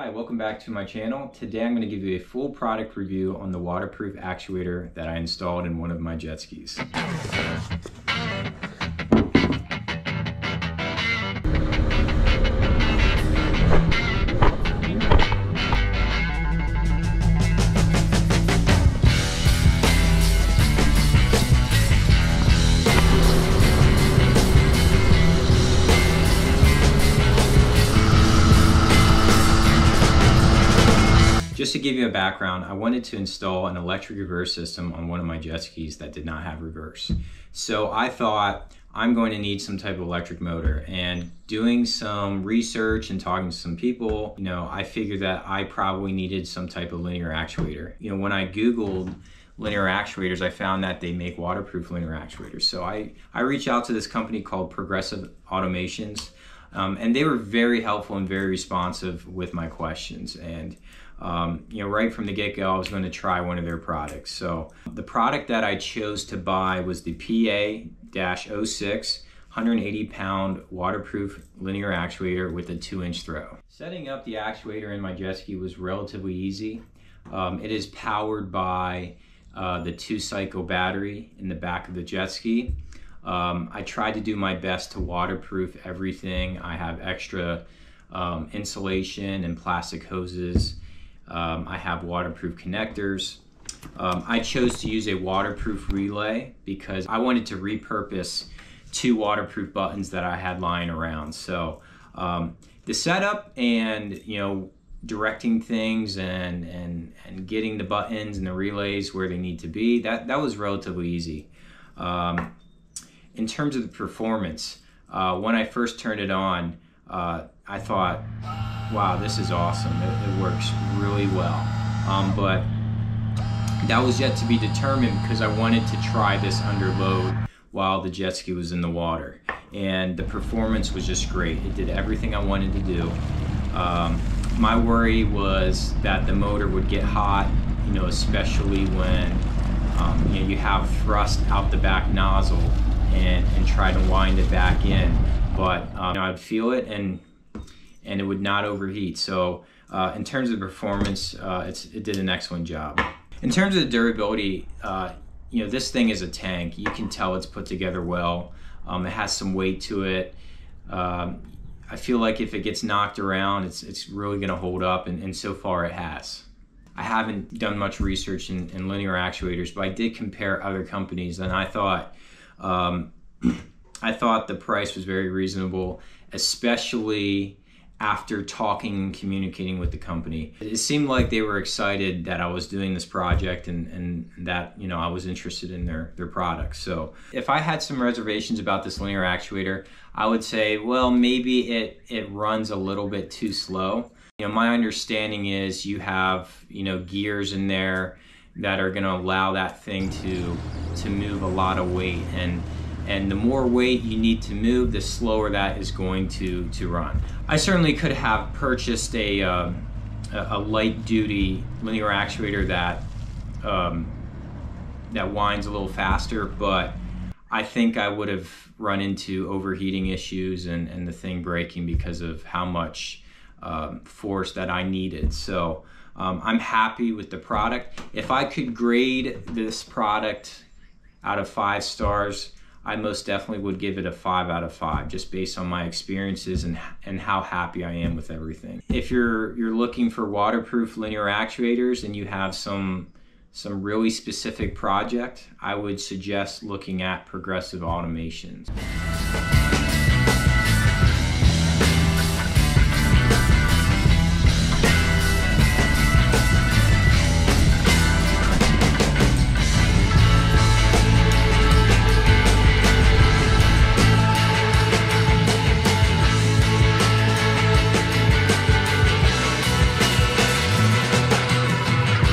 Hi, welcome back to my channel. Today I'm going to give you a full product review on the waterproof actuator that I installed in one of my jet skis. Just to give you a background, I wanted to install an electric reverse system on one of my jet skis that did not have reverse. So I thought I'm going to need some type of electric motor, and doing some research and talking to some people, I figured that I probably needed some type of linear actuator. When I Googled linear actuators, I found that they make waterproof linear actuators. So I reached out to this company called Progressive Automations. And they were very helpful and very responsive with my questions. And right from the get-go, I was going to try one of their products. So the product that I chose to buy was the PA-06 180-pound waterproof linear actuator with a 2-inch throw. Setting up the actuator in my jet ski was relatively easy. It is powered by the 2-cycle battery in the back of the jet ski. I tried to do my best to waterproof everything. I have extra insulation and plastic hoses. I have waterproof connectors. I chose to use a waterproof relay because I wanted to repurpose 2 waterproof buttons that I had lying around. So the setup and directing things and getting the buttons and the relays where they need to be, that was relatively easy. In terms of the performance, when I first turned it on, I thought, wow, this is awesome. It works really well. But that was yet to be determined because I wanted to try this under load while the jet ski was in the water. And the performance was just great. It did everything I wanted to do. My worry was that the motor would get hot, especially when you have thrust out the back nozzle and try to wind it back in, but I'd feel it and it would not overheat. So in terms of performance, it did an excellent job. In terms of the durability, this thing is a tank. You can tell it's put together well. It has some weight to it. I feel like if it gets knocked around, it's really gonna hold up, and so far it has. I haven't done much research in linear actuators, but I did compare other companies, and I thought the price was very reasonable, especially after talking and communicating with the company. It seemed like they were excited that I was doing this project and that I was interested in their products. So if I had some reservations about this linear actuator, I would say, well, maybe it runs a little bit too slow. My understanding is you have gears in there that are going to allow that thing to move a lot of weight, and the more weight you need to move, the slower that is going to run. I certainly could have purchased a light duty linear actuator that that winds a little faster, but I think I would have run into overheating issues and the thing breaking because of how much force that I needed. So I'm happy with the product. If I could grade this product out of 5 stars, I most definitely would give it a 5 out of 5, just based on my experiences and how happy I am with everything. If you're looking for waterproof linear actuators and you have some really specific project, I would suggest looking at Progressive Automations.